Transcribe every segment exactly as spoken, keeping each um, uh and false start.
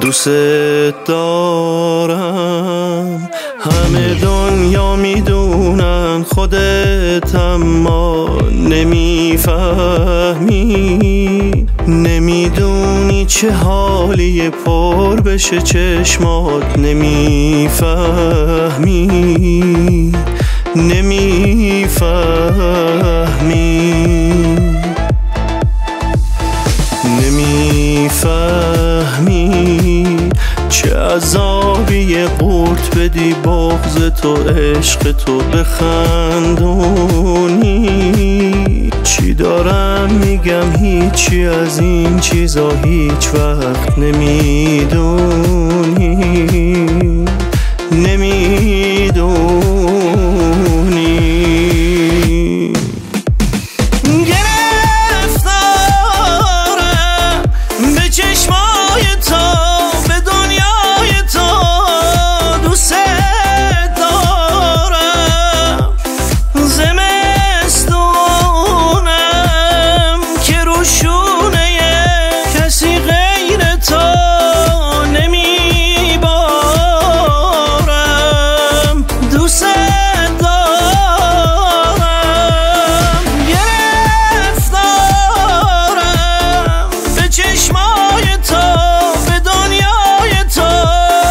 دوست دارم، همه دنیا میدونن، خودت اما نمیفهمی. نمیدونی چه حالی پر بشه چشمات، نمیفهمی نمیفهمی نمیفهمی چه عذابیه قورت بدی بغض تو، عشق تو بخندونی. چی دارم میگم؟ هیچی از این چیزا هیچ وقت نمیدونی نمیدونی گرفتارم به چشمای تو، به دنیای تو. دوست دارم زمستونم که روشونه کسی غیر تو نمیبارم. دوست دارم گرفتارم به چشمای تو، به دنیای تو.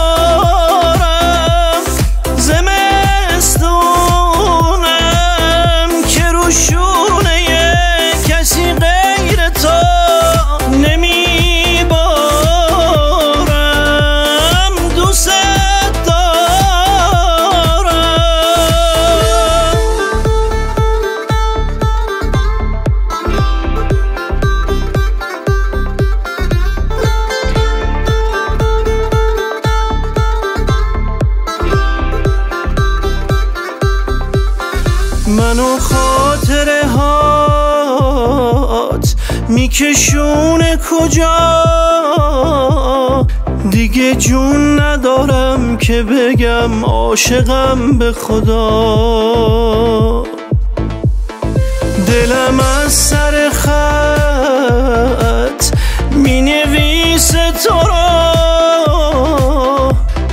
دوست دارم زمستونم که روشونه کسی غیر تو نمیبارم. دوست دارم منو خاطره هات میکشونه کجا، دیگه جون ندارم که بگم عاشقم به خدا. دلم از سر خط مینویسه تو را،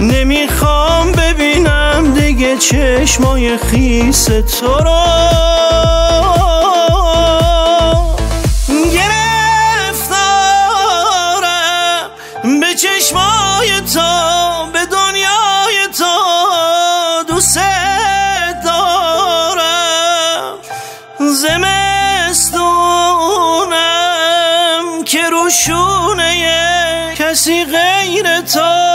نمیخوام ببینم دیگه چشمای خیس تو را. گرفتارم به چشمای تو، به دنیای تو. دوست دارم زمستونم که روشونه کسی غیر تو